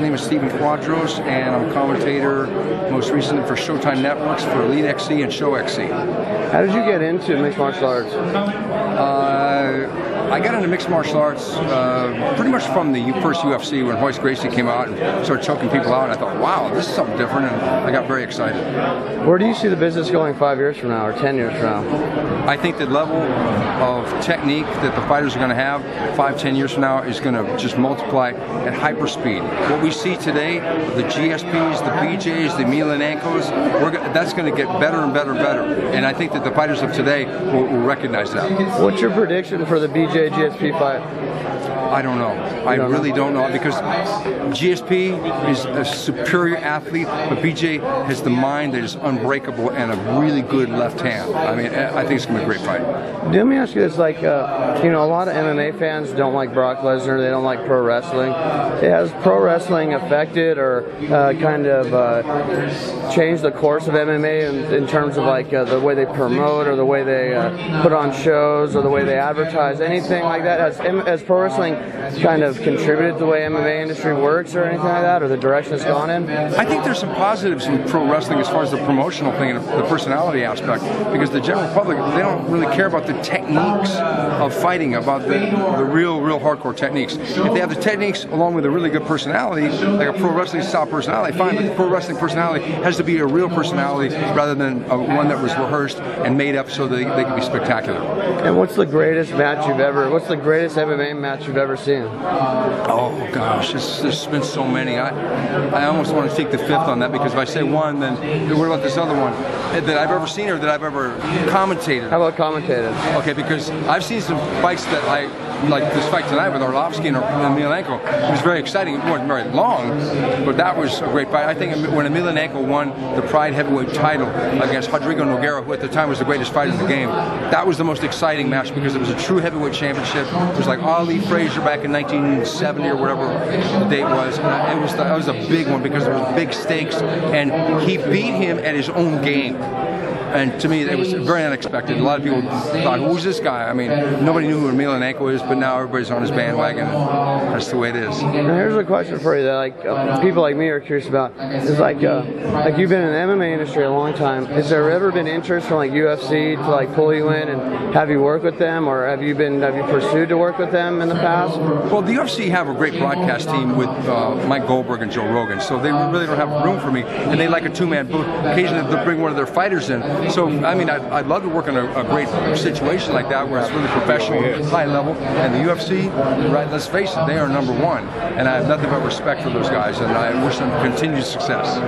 My name is Stephen Quadros, and I'm a commentator, most recently for Showtime Networks, for Elite XC and Show XC. How did you get into mixed martial arts? I got into mixed martial arts pretty much from the first UFC when Royce Gracie came out and started choking people out. And I thought, wow, this is something different, and I got very excited. Where do you see the business going 5 years from now or 10 years from now? I think the level of technique that the fighters are going to have 5, 10 years from now is going to just multiply at hyper speed. What we see today, the GSPs, the BJs, the Milan Ankos, that's going to get better and better and better. And I think that the fighters of today will recognize that. What's your prediction for the BJ? GSP fight? I don't know. I really don't know because GSP is a superior athlete, but BJ has the mind that is unbreakable and a really good left hand. I mean, I think it's going to be a great fight. Let me ask you this, like, you know, a lot of MMA fans don't like Brock Lesnar, they don't like pro wrestling. Has pro wrestling affected or kind of changed the course of MMA in terms of like the way they promote or the way they put on shows or the way they advertise, anything like that? Has pro wrestling kind of contributed to the way MMA industry works or anything like that, or the direction it's gone in? I think there's some positives in pro wrestling as far as the promotional thing and the personality aspect, because the general public, they don't really care about the techniques of fighting, about the real hardcore techniques. If they have the techniques along with a really good personality, like a pro wrestling style personality, fine, but the pro wrestling personality has to be a real personality rather than one that was rehearsed and made up so they can be spectacular. And what's the greatest match you've ever? What's the greatest MMA match you've ever seen? Oh gosh, there's been so many. I almost want to take the fifth on that, because if I say one, then what about this other one that I've ever seen or that I've ever commentated? How about commentated? Okay, because I've seen some fights that like this fight tonight with Arlovski and Emelianenko. It was very exciting. It wasn't very long, but that was a great fight. I think when Emelianenko won the Pride heavyweight title against Rodrigo Nogueira, who at the time was the greatest fighter in the game, that was the most exciting match because it was a true heavyweight championship. It was like Ali Frazier back in 1970 or whatever the date was. And that was a big one because there was big stakes, and he beat him at his own game. And to me, it was very unexpected. A lot of people thought, who's this guy? I mean, nobody knew who Emelianenko is, but now everybody's on his bandwagon. That's the way it is. And here's a question for you that like people like me are curious about. It's like you've been in the MMA industry a long time. Has there ever been interest from like UFC to like pull you in and have you work with them, or have you pursued to work with them in the past? Well, the UFC have a great broadcast team with Mike Goldberg and Joe Rogan, so they really don't have room for me. And they like a two-man booth. Occasionally, they'll bring one of their fighters in. So, I mean, I'd love to work in a great situation like that where it's really professional, high level, and the UFC, right, let's face it, they are number one. And I have nothing but respect for those guys, and I wish them continued success.